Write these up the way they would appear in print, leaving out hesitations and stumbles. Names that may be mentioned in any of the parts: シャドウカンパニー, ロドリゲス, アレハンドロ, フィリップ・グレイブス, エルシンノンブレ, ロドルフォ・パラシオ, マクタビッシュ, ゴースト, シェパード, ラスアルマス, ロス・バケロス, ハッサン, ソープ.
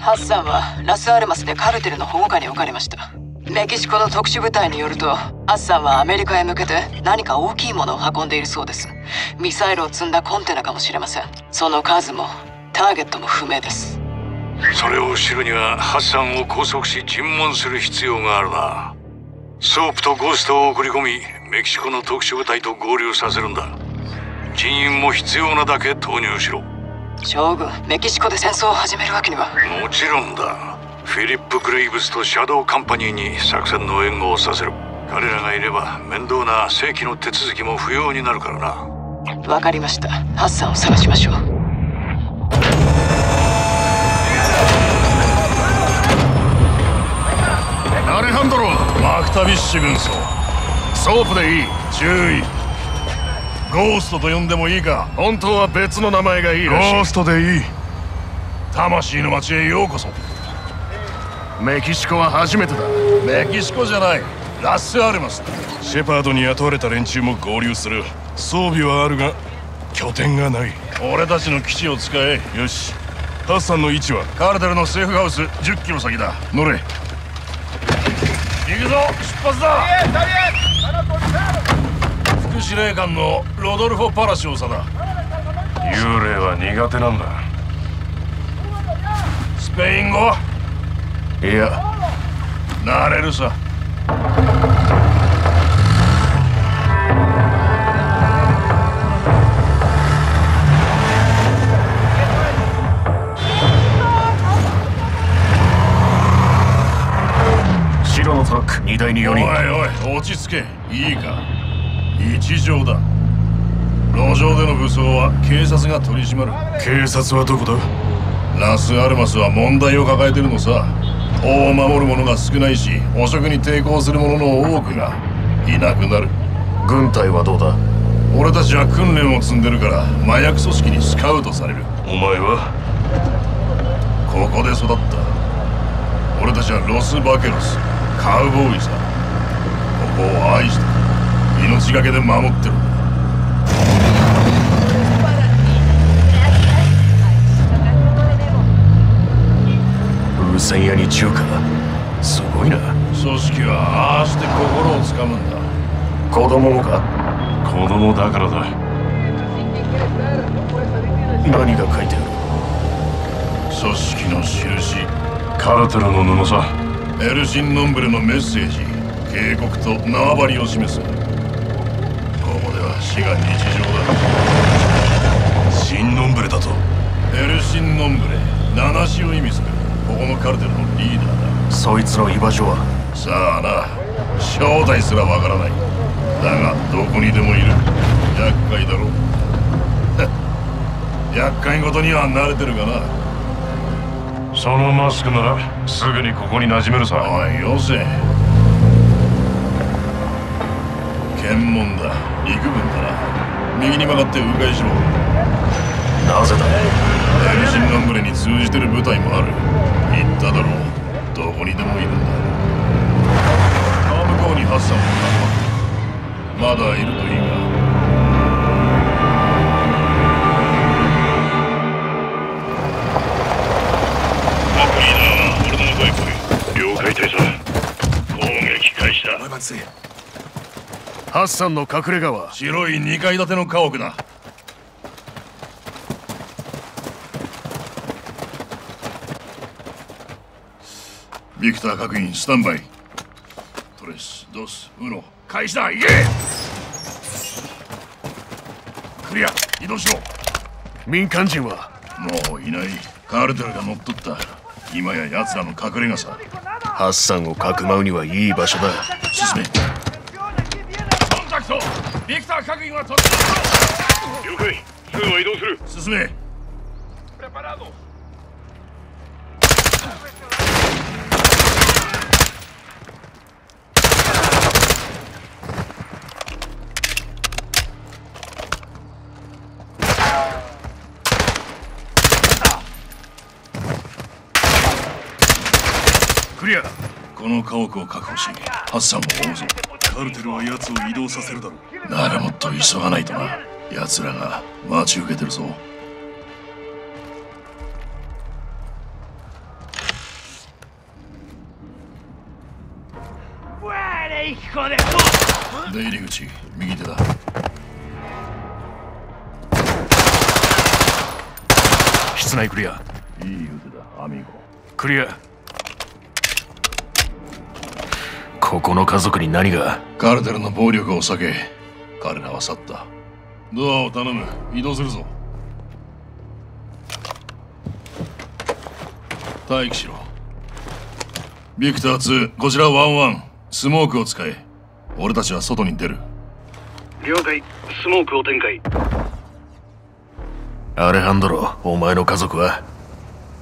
ハッサンはラスアルマスでカルテルの保護下に置かれました。メキシコの特殊部隊によると、ハッサンはアメリカへ向けて何か大きいものを運んでいるそうです。ミサイルを積んだコンテナかもしれません。その数もターゲットも不明です。それを知るにはハッサンを拘束し尋問する必要があるな。ソープとゴーストを送り込み、メキシコの特殊部隊と合流させるんだ。人員も必要なだけ投入しろ。将軍、メキシコで戦争を始めるわけには。もちろんだ。フィリップ・グレイブスとシャドウカンパニーに作戦の援護をさせる。彼らがいれば面倒な正規の手続きも不要になるからな。わかりました。ハッサンを探しましょう。アレハンドロ、マクタビッシュ軍曹。ソープでいい。注意。ゴーストと呼んでもいいか、本当は別の名前がいいらしい。ゴーストでいい。魂の町へようこそ。メキシコは初めてだ。メキシコじゃない、ラスアルマス。シェパードに雇われた連中も合流する。装備はあるが拠点がない。俺たちの基地を使え。よし。ハッサンの位置はカルテルのセーフハウス10キロ先だ。乗れ。行くぞ、出発だ。副司令官のロドルフォ・パラシオさだ。幽霊は苦手なんだ。スペイン語？いや、慣れるさ。荷台に4人。おいおい、落ち着け。いいか、日常だ。路上での武装は警察が取り締まる。警察はどこだ？ラスアルマスは問題を抱えてるのさ。法を守る者が少ないし、汚職に抵抗する者の多くがいなくなる。軍隊はどうだ？俺たちは訓練を積んでるから麻薬組織にスカウトされる。お前はここで育った。俺たちはロス・バケロス、カウボーイさ。ここを愛してる。命がけで守ってる。風船屋に中華、すごいな。組織はああして心をつかむんだ。子供もか？子供だからだ。何が書いてある？組織の印。カルテルの布さ。エルシンノンブレのメッセージ、警告と縄張りを示す。ここでは死が日常だ。シンノンブレだと？エルシンノンブレ、七死を意味する。ここのカルテルのリーダーだ。そいつの居場所は？さあな、正体すらわからない。だがどこにでもいる。厄介だろう。厄介ごとには慣れてるがな。そのマスクならすぐにここに馴染めるさ。おい、よせ。検問だ。陸軍だな。右に曲がって迂回しろ。なぜだ？エルシンノンブレに通じてる部隊もある。言っただろう、どこにでもいるんだ。川向こうにハッサンもまだいるといいが。ハッサンの隠れ家は白い2階建ての家屋だ。ビクター各員スタンバイ。トレス、ドス、ウノ、開始だ。行け。クリア、移動しろ。民間人はもういない。カルテルが乗っ取った。今や奴らの隠れ家さ。ハッサンをかくまうにはいい場所だ。進め。コンタクト、ビクター各員は取り込む。了解、すぐは移動する。進め。クリア。この家屋を確保し、ハッサンを追うぞ。カルテルは奴を移動させるだろう。ならもっと急がないとな。奴らが待ち受けてるぞ。いこれ。出入り口右手だ。室内クリア。いい腕だアミゴ。クリア。ここの家族に何が。カルテルの暴力を避け彼らは去った。ドアを頼む。移動するぞ。待機しろ。ビクター2、こちら11、スモークを使え。俺たちは外に出る。了解、スモークを展開。アレハンドロ、お前の家族は。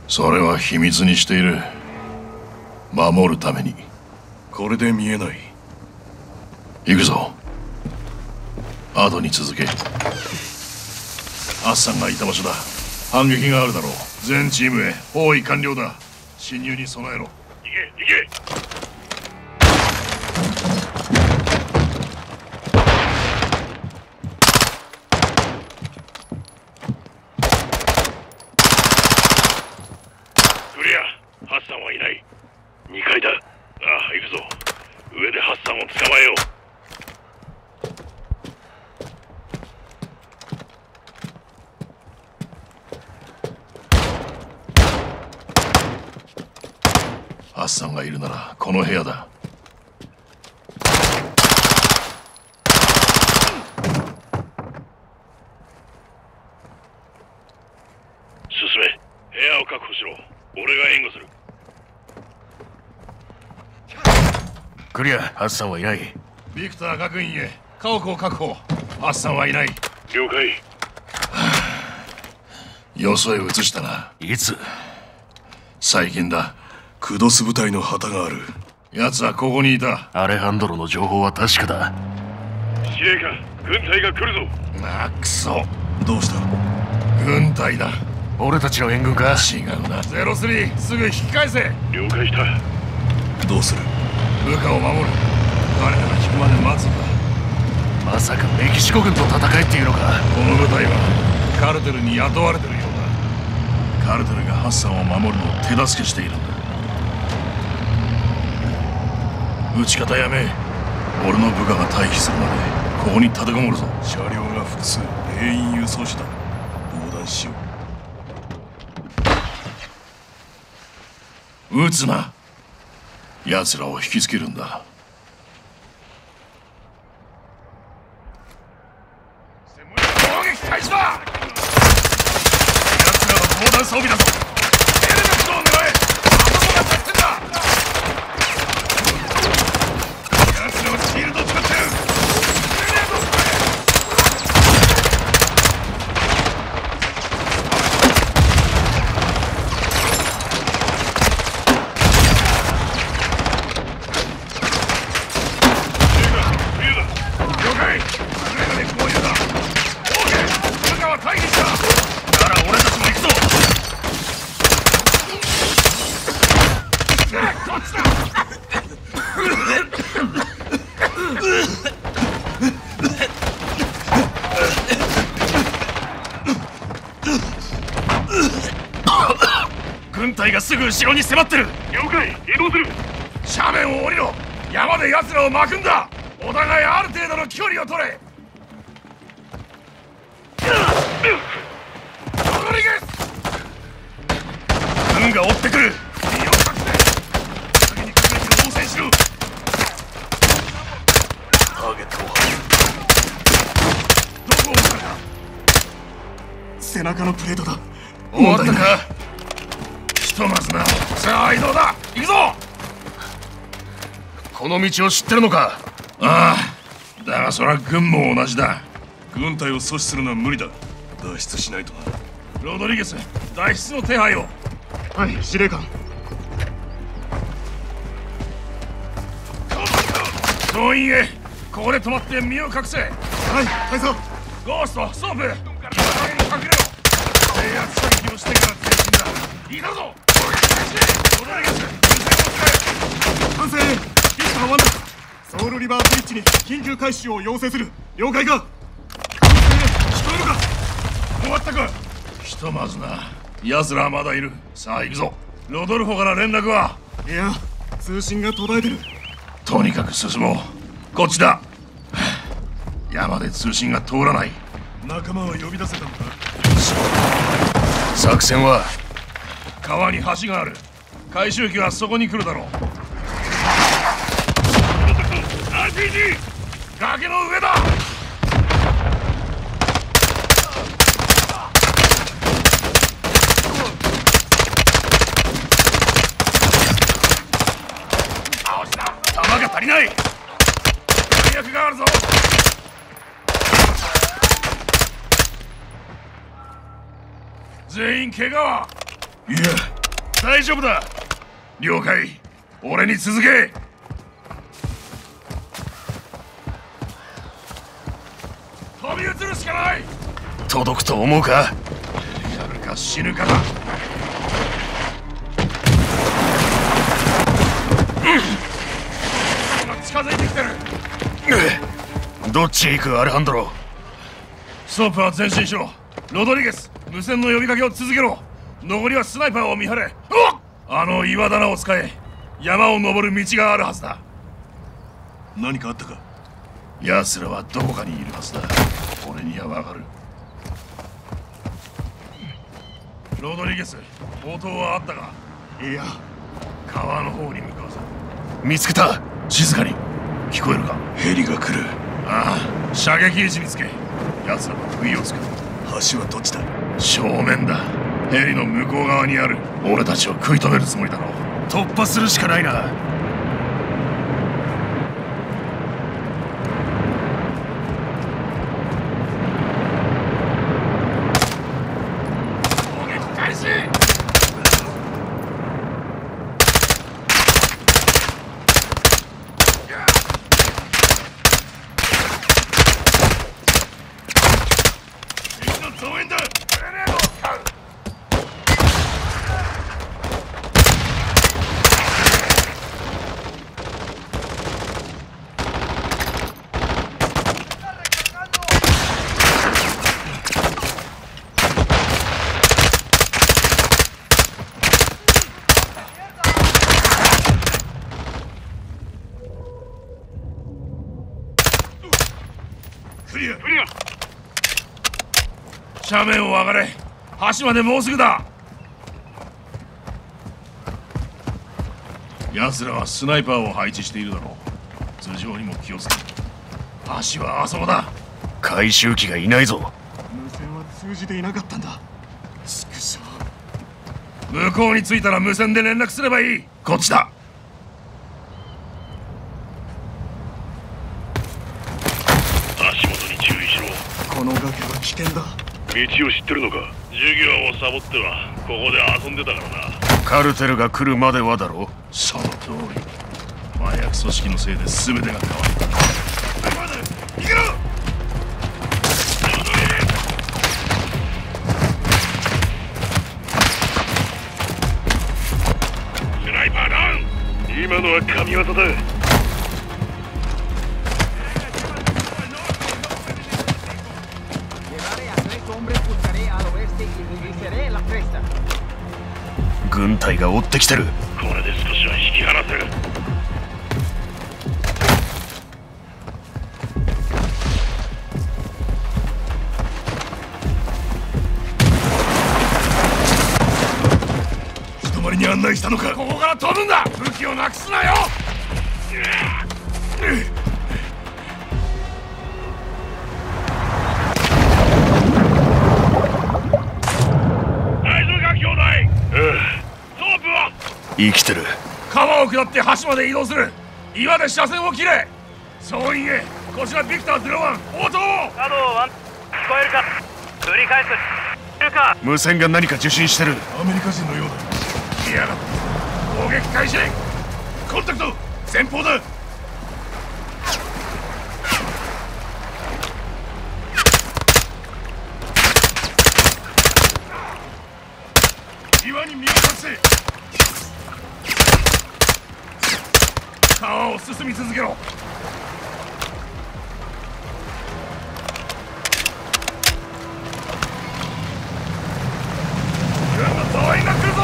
それは秘密にしている。守るために。これで見えない。行くぞ。後に続け。アッサンがいた場所だ。反撃があるだろう。全チームへ包囲完了だ。侵入に備えろ。行け行け。ハッサンがいるならこの部屋だ。進め、部屋を確保しろ。俺が援護する。クリア、ハッサンはいない。ビクター学院へ家屋を確保。ハッサンはいない。了解。よそへ移したな。いつ？最近だ。クドス部隊の旗がある。奴はここにいた。アレハンドロの情報は確かだ。司令官、軍隊が来るぞ。あ、くそ。どうした？軍隊だ。俺たちの援軍か？違うな。03、すぐ引き返せ。了解した。どうする？部下を守る。彼らが引くまで待つんだ。まさかメキシコ軍と戦えっていうのか？この部隊はカルテルに雇われてるようだ。カルテルがハッサンを守るのを手助けしているんだ。撃ち方やめ。俺の部下が退避するまでここに立てこもるぞ。車両が複数、兵員輸送車だ。横断しよう。撃つな。奴らを引きつけるんだ。攻撃開始だ。奴らは防弾装備だぞ。エレメントを狙え。あそこが立ってんだ。軍隊がすぐ後ろに迫ってる。了解、移動する。斜面を降りろ。山で奴らを巻くんだ。お互いある程度の距離を取れ。軍が追ってくる。背中のプレートだ。終わったか。ひとまずな。さあ移動だ。行くぞ。この道を知ってるのか？ああ、だがそれは軍も同じだ。軍隊を阻止するのは無理だ。脱出しないとな。ロドリゲス、脱出の手配を。はい、司令官。動員へ。ここで止まって身を隠せ。はい、隊長。ゴースト、ストップ。隠れろ。制圧射撃をしてから前進だ。いいだぞ。お願いします。完成。ピッターワンダ。ソウルリバーブリッジに緊急回収を要請する。了解か。完成。聞こえるか。終わったか。ひとまずな。奴らはまだいる。さあ行くぞ。ロドルフォから連絡は？いや、通信が途絶えてる。とにかく進もう。こっちだ。山で通信が通らない。仲間を呼び出せたのか。作戦は川に橋がある。回収機はそこに来るだろう。RPG 崖の上だ。弾が足りない。弾薬があるぞ。全員怪我は？いや大丈夫だ。了解。俺に続け。飛び移るしかない。届くと思うか。やるか死ぬかだ。近づいてきてる。どっちへ行くアレハンドロ。ストープは前進しろ。ロドリゲス、無線の呼びかけを続けろ。残りはスナイパーを見張れ。あの岩棚を使え。山を登る道があるはずだ。何かあったか。奴らはどこかにいるはずだ。俺にはわかる。ロドリゲス、応答はあったか。いや、川の方に向かうぞ。見つけた。静かに。聞こえるか。ヘリが来る。ああ、射撃位置につけ。奴らは不意をつく。橋はどっちだ。正面だ。ヘリの向こう側にある。俺たちを食い止めるつもりだろう。突破するしかないな。斜面を上がれ。橋までもうすぐだ。奴らはスナイパーを配置しているだろう。頭上にも気をつけ。橋はあそこだ。回収機がいないぞ。無線は通じていなかったんだ。ちくしょう。向こうに着いたら無線で連絡すればいい。こっちだ。足元に注意しろ。この崖は危険だ。道を知ってるのか。授業をサボってはここで遊んでたからな。カルテルが来るまではだろう。その通り。麻薬組織のせいで全てが変わった。行けろ。スナイパーダウン。今のは神業だ。軍隊が追ってきてる。これで少しは引き離せる。人まりに案内したのか。ここから飛ぶんだ。武器をなくすなよ。大丈夫か兄弟。生きてる。川を下って橋まで移動する。岩で車線を切れ。総員へ、こちらビクター01、応答を。ハローワン、聞こえるか。繰り返す。いるか。無線が何か受信してる。アメリカ人のようだ。いや、攻撃開始。コンタクト、前方だ。岩に身を隠せ。川を進み続けろ。軍の総員が来るぞ。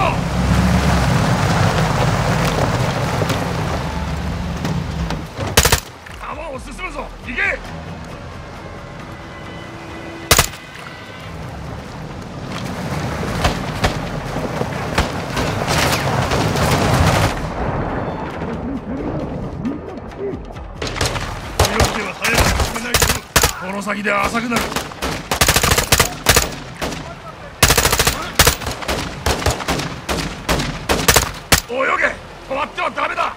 先で浅くなる。泳げ、止まってはダメだ。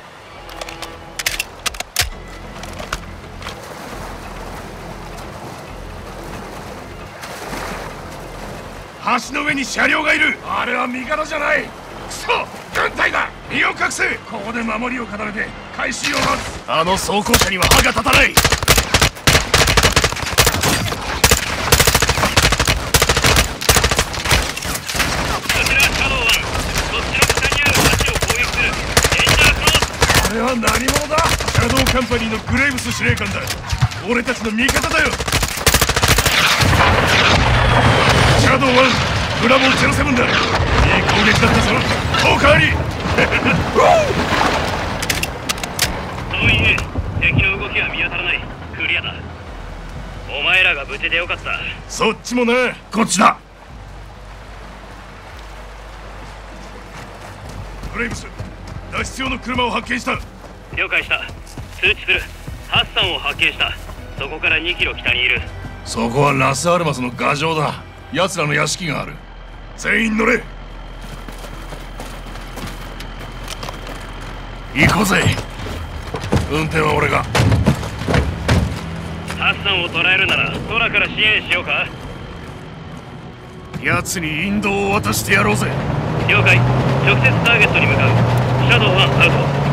橋の上に車両がいる。あれは味方じゃない。クソ、軍隊だ。身を隠せ。ここで守りを固めて回収を待つ。あの装甲車には歯が立たない。あれは何者だ？シャドウカンパニーのグレイブス司令官だ。俺たちの味方だよ。シャドウ1、ブラボー07だ。いい攻撃だったぞ、おかわり。そういう敵の動きは見当たらない。クリアだ。お前らが無事でよかった。そっちもな。こっちだ。グレイブス、脱出用の車を発見した。了解した。通知する。ハッサンを発見した。そこから2キロ北にいる。そこはラスアルマスの牙城だ。奴らの屋敷がある。全員乗れ。行こうぜ。運転は俺が。ハッサンを捕らえるなら空から支援しようか。奴に引導を渡してやろうぜ。了解。直接ターゲットに向かう。シャドウ1アウト。